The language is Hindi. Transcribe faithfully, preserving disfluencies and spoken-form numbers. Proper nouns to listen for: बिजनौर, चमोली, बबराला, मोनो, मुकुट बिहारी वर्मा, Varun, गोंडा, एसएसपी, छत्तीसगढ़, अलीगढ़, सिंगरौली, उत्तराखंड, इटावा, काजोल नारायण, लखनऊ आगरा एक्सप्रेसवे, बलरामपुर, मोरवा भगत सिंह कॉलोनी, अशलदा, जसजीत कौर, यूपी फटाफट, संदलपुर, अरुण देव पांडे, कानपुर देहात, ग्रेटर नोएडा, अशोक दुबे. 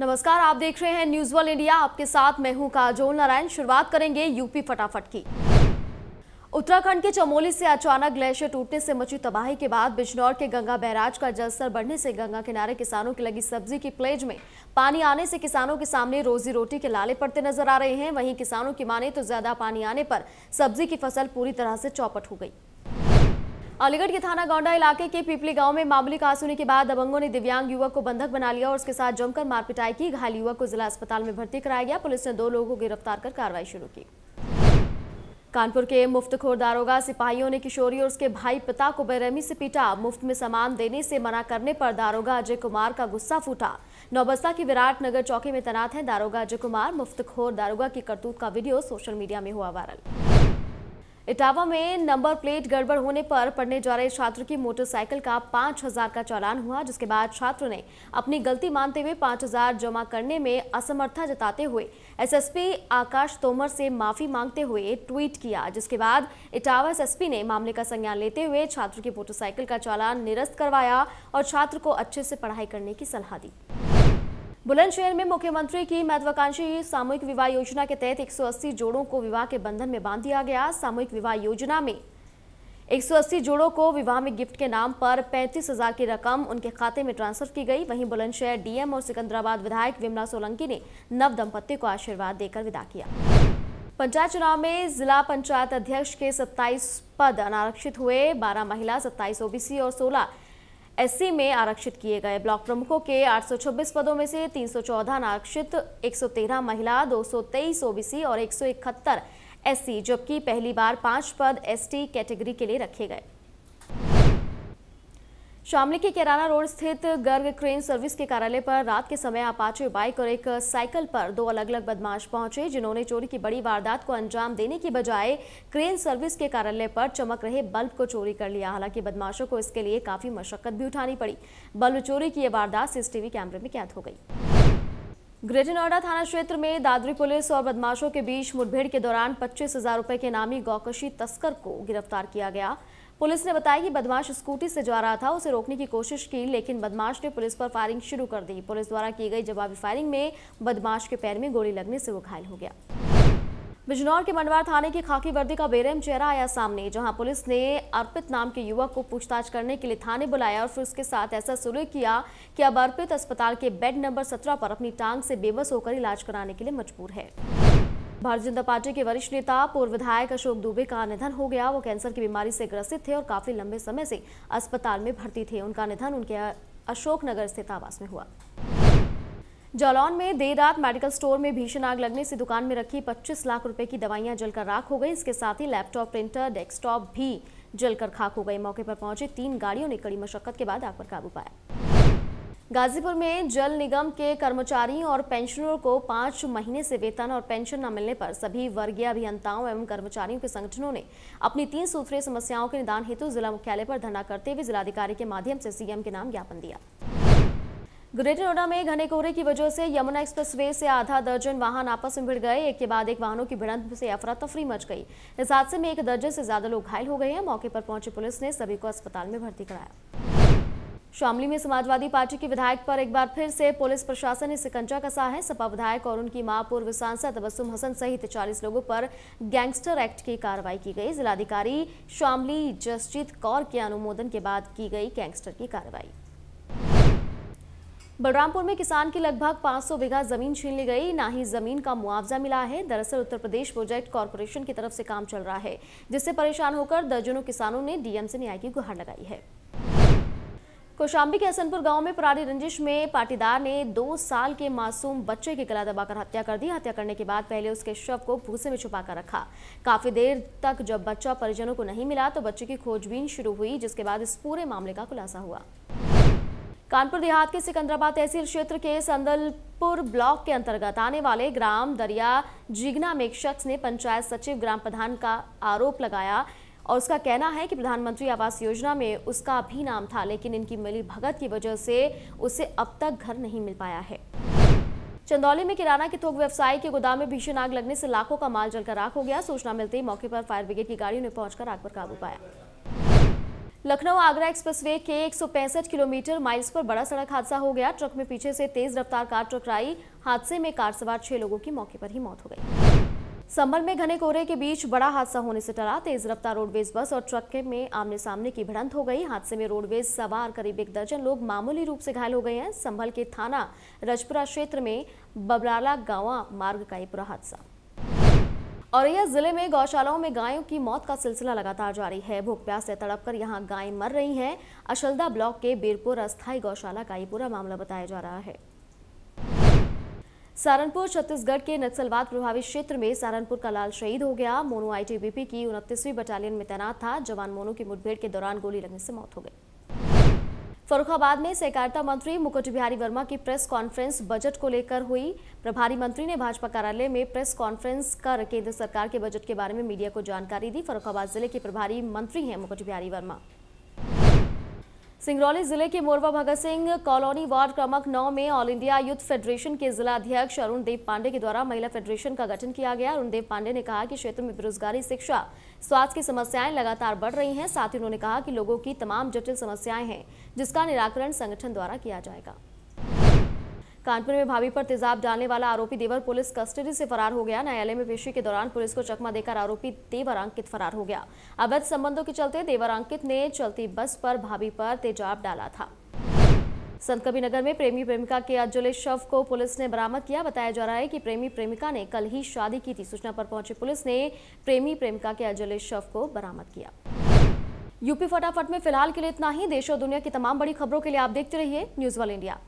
नमस्कार, आप देख रहे हैं न्यूज़ वर्ल्ड इंडिया। आपके साथ मैं हूं काजोल नारायण। शुरुआत करेंगे यूपी फटाफट की। उत्तराखंड के चमोली से अचानक ग्लेशियर टूटने से मची तबाही के बाद बिजनौर के गंगा बैराज का जलस्तर बढ़ने से गंगा किनारे किसानों की लगी सब्जी की प्लेज में पानी आने से किसानों के सामने रोजी रोटी के लाले पड़ते नजर आ रहे हैं। वहीं किसानों की माने तो ज्यादा पानी आने पर सब्जी की फसल पूरी तरह से चौपट हो गई। अलीगढ़ के थाना गोंडा इलाके के पीपली गांव में मामूली कहा होने के बाद दबंगों ने दिव्यांग युवक को बंधक बना लिया और उसके साथ जमकर मारपिटाई की। घायल युवक को जिला अस्पताल में भर्ती कराया गया। पुलिस ने दो लोगों को गिरफ्तार कर कार्रवाई शुरू की। कानपुर के मुफ्तखोर दारोगा सिपाहियों ने किशोरी और उसके भाई पिता को बेरहमी से पीटा। मुफ्त में सामान देने से मना करने पर दारोगा अजय कुमार का गुस्सा फूटा। नौबस्ता की विराट नगर चौकी में तैनात है दारोगा अजय कुमार। मुफ्तखोर दारोगा की करतूत का वीडियो सोशल मीडिया में हुआ वायरल। इटावा में नंबर प्लेट गड़बड़ होने पर पढ़ने जा रहे छात्र की मोटरसाइकिल का पाँच हजार का चालान हुआ, जिसके बाद छात्र ने अपनी गलती मानते हुए पाँच हजार जमा करने में असमर्थता जताते हुए एसएसपी आकाश तोमर से माफी मांगते हुए ट्वीट किया, जिसके बाद इटावा एसएसपी ने मामले का संज्ञान लेते हुए छात्र की मोटरसाइकिल का चालान निरस्त करवाया और छात्र को अच्छे से पढ़ाई करने की सलाह दी। बुलंदशहर में मुख्यमंत्री की महत्वाकांक्षी सामूहिक विवाह योजना के तहत एक सौ अस्सी जोड़ों को विवाह के बंधन में बांध दिया गया। सामूहिक विवाह योजना में एक सौ अस्सी जोड़ों को विवाह में गिफ्ट के नाम पर पैंतीस हजार की रकम उनके खाते में ट्रांसफर की गई। वहीं बुलंदशहर डीएम और सिकंदराबाद विधायक विमला सोलंकी ने नव दंपत्ति को आशीर्वाद देकर विदा किया। पंचायत चुनाव में जिला पंचायत अध्यक्ष के सत्ताईस पद अनारक्षित हुए। बारह महिला, सत्ताईस ओबीसी और सोलह एससी में आरक्षित किए गए। ब्लॉक प्रमुखों के आठ सौ छब्बीस पदों में से तीन सौ चौदह अनारक्षित, एक सौ तेरह महिला, दो सौ तेईस ओबीसी और एक सौ इकहत्तर एससी, जबकि पहली बार पांच पद एसटी कैटेगरी के लिए रखे गए। शामली के किराना रोड स्थित गर्ग क्रेन सर्विस के कार्यालय पर रात के समय अपाचे बाइक और एक साइकिल पर दो अलग अलग बदमाश पहुंचे, जिन्होंने चोरी की बड़ी वारदात को अंजाम देने की बजाय क्रेन सर्विस के कार्यालय पर चमक रहे बल्ब को चोरी कर लिया। हालांकि बदमाशों को इसके लिए काफी मशक्कत भी उठानी पड़ी। बल्ब चोरी की यह वारदात सीसीटीवी कैमरे में कैद हो गई। ग्रेटर नोएडा थाना क्षेत्र में दादरी पुलिस और बदमाशों के बीच मुठभेड़ के दौरान पच्चीस हजार रुपए के नामी गौकशी तस्कर को गिरफ्तार किया गया। पुलिस ने बताया कि बदमाश स्कूटी से जा रहा था, उसे रोकने की कोशिश की लेकिन बदमाश ने पुलिस पर फायरिंग शुरू कर दी। पुलिस द्वारा की गई जवाबी फायरिंग में बदमाश के पैर में गोली लगने से वो घायल हो गया। बिजनौर के मंडवार थाने की खाकी वर्दी का बेरहम चेहरा आया सामने, जहां पुलिस ने अर्पित नाम के युवक को पूछताछ करने के लिए थाने बुलाया और फिर उसके साथ ऐसा सलूक किया कि अब अर्पित अस्पताल के बेड नंबर सत्रह पर अपनी टांग से बेबस होकर इलाज कराने के लिए मजबूर है। भारतीय जनता पार्टी के वरिष्ठ नेता पूर्व विधायक अशोक दुबे का निधन हो गया। वो कैंसर की बीमारी से ग्रसित थे और काफी लंबे समय से अस्पताल में भर्ती थे। उनका निधन उनके अशोकनगर स्थित आवास में हुआ। जलौन में देर रात मेडिकल स्टोर में भीषण आग लगने से दुकान में रखी पच्चीस लाख रुपए की दवाइयां जलकर राख हो गई। इसके साथ ही लैपटॉप, प्रिंटर, डेस्कटॉप भी जलकर खाक हो गए। मौके पर पहुंचे तीन गाड़ियों ने कड़ी मशक्कत के बाद आग पर काबू पाया। गाजीपुर में जल निगम के कर्मचारियों और पेंशनरों को पाँच महीने से वेतन और पेंशन न मिलने पर सभी वर्गीय अभियंताओं एवं कर्मचारियों के संगठनों ने अपनी तीन सूत्रीय समस्याओं के निदान हेतु जिला मुख्यालय पर धरना करते हुए जिलाधिकारी के माध्यम से सीएम के नाम ज्ञापन दिया। ग्रेटर नोएडा में घने कोहरे की वजह से यमुना एक्सप्रेसवे से आधा दर्जन वाहन आपस में भिड़ गए। एक के बाद एक वाहनों की भिड़ंत से अफरा तफरी मच गई। इस हादसे में एक दर्जन से ज्यादा लोग घायल हो गए हैं। मौके पर पहुंची पुलिस ने सभी को अस्पताल में भर्ती कराया। शामली में समाजवादी पार्टी के विधायक पर एक बार फिर से पुलिस प्रशासन ने सिकंजा कसा है। सपा विधायक और उनकी मां पूर्व सांसद तबस्सुम हसन सहित चालीस लोगों पर गैंगस्टर एक्ट की कार्रवाई की गई। जिलाधिकारी शामली जसजीत कौर के अनुमोदन के बाद की गई गैंगस्टर की कार्रवाई। बलरामपुर में किसान की लगभग पाँच सौ बीघा जमीन छीन ली गई, ना ही जमीन का मुआवजा मिला है। दरअसल उत्तर प्रदेश प्रोजेक्ट कॉरपोरेशन की तरफ से काम चल रहा है, जिससे परेशान होकर दर्जनों किसानों ने डीएम से न्याय की गुहार लगाई है। कौशाम्बी के हसनपुर गांव में पुरानी रंजिश में पाटीदार ने दो साल के मासूम बच्चे की गला दबाकर हत्या कर दी। हत्या करने के बाद पहले उसके शव को भूसे में छुपाकर रखा। काफी देर तक जब बच्चा परिजनों को नहीं मिला तो बच्चे की खोजबीन शुरू हुई, जिसके बाद इस पूरे मामले का खुलासा हुआ। कानपुर देहात के सिकंदराबाद तहसील क्षेत्र के संदलपुर ब्लॉक के अंतर्गत आने वाले ग्राम दरिया जिगना में एक शख्स ने पंचायत सचिव, ग्राम प्रधान का आरोप लगाया और उसका कहना है कि प्रधानमंत्री आवास योजना में उसका भी नाम था, लेकिन इनकी मिली भगत की वजह से उसे अब तक घर नहीं मिल पाया है। चंदौली में किराना के थोक व्यवसायी के गोदाम में भीषण आग लगने से लाखों का माल जलकर राख हो गया। सूचना मिलते ही मौके पर फायर ब्रिगेड की गाड़ियों ने पहुंचकर आग पर काबू पाया। लखनऊ आगरा एक्सप्रेसवे के एक सौ पैंसठ किलोमीटर माइल्स पर बड़ा सड़क हादसा हो गया। ट्रक में पीछे से तेज रफ्तार कार टकराई। हादसे में कार सवार छह लोगों की मौके पर ही मौत हो गई। संभल में घने कोहरे के बीच बड़ा हादसा होने से टला। तेज रफ्तार रोडवेज बस और ट्रक के में आमने सामने की भिड़ंत हो गई। हादसे में रोडवेज सवार करीब एक दर्जन लोग मामूली रूप से घायल हो गए हैं। संभल के थाना रजपुरा क्षेत्र में बबराला गांवा मार्ग का ये पूरा हादसा। औरैया जिले में गौशालाओं में गायों की मौत का सिलसिला लगातार जारी है। भूख प्यास से तड़पकर यहां गायें मर रही हैं। अशलदा ब्लॉक के बीरपुर अस्थायी गौशाला का ये पूरा मामला बताया जा रहा है। सारनपुर छत्तीसगढ़ के नक्सलवाद प्रभावित क्षेत्र में सारनपुर का लाल शहीद हो गया। मोनो आईटीबीपी की उनतीसवीं बटालियन में तैनात था। जवान मोनो की मुठभेड़ के दौरान गोली लगने से मौत हो गई। फर्रुखाबाद में सहकारिता मंत्री मुकुट बिहारी वर्मा की प्रेस कॉन्फ्रेंस बजट को लेकर हुई। प्रभारी मंत्री ने भाजपा कार्यालय में प्रेस कॉन्फ्रेंस कर केंद्र सरकार के बजट के बारे में मीडिया को जानकारी दी। फर्रुखाबाद जिले के प्रभारी मंत्री हैं मुकुट बिहारी वर्मा। सिंगरौली जिले के मोरवा भगत सिंह कॉलोनी वार्ड क्रमांक नौ में ऑल इंडिया यूथ फेडरेशन के जिला अध्यक्ष अरुण देव पांडे के द्वारा महिला फेडरेशन का गठन किया गया। अरुण देव पांडे ने कहा कि क्षेत्र में बेरोजगारी, शिक्षा, स्वास्थ्य की समस्याएं लगातार बढ़ रही हैं। साथ ही उन्होंने कहा कि लोगों की तमाम जटिल समस्याएं हैं जिसका निराकरण संगठन द्वारा किया जाएगा। कानपुर में भाभी पर तेजाब डालने वाला आरोपी देवर पुलिस कस्टडी से फरार हो गया। न्यायालय में पेशी के दौरान पुलिस को चकमा देकर आरोपी देवर अंकित फरार हो गया। अवैध संबंधों के चलते देवर अंकित ने चलती बस पर भाभी पर तेजाब डाला था। संत कबीरनगर में प्रेमी प्रेमिका के अजले शव को पुलिस ने बरामद किया। बताया जा रहा है कि प्रेमी प्रेमिका ने कल ही शादी की थी। सूचना पर पहुंची पुलिस ने प्रेमी प्रेमिका के अजले शव को बरामद किया। यूपी फटाफट में फिलहाल के लिए इतना ही। देश और दुनिया की तमाम बड़ी खबरों के लिए आप देखते रहिए न्यूज़ वर्ल्ड इंडिया।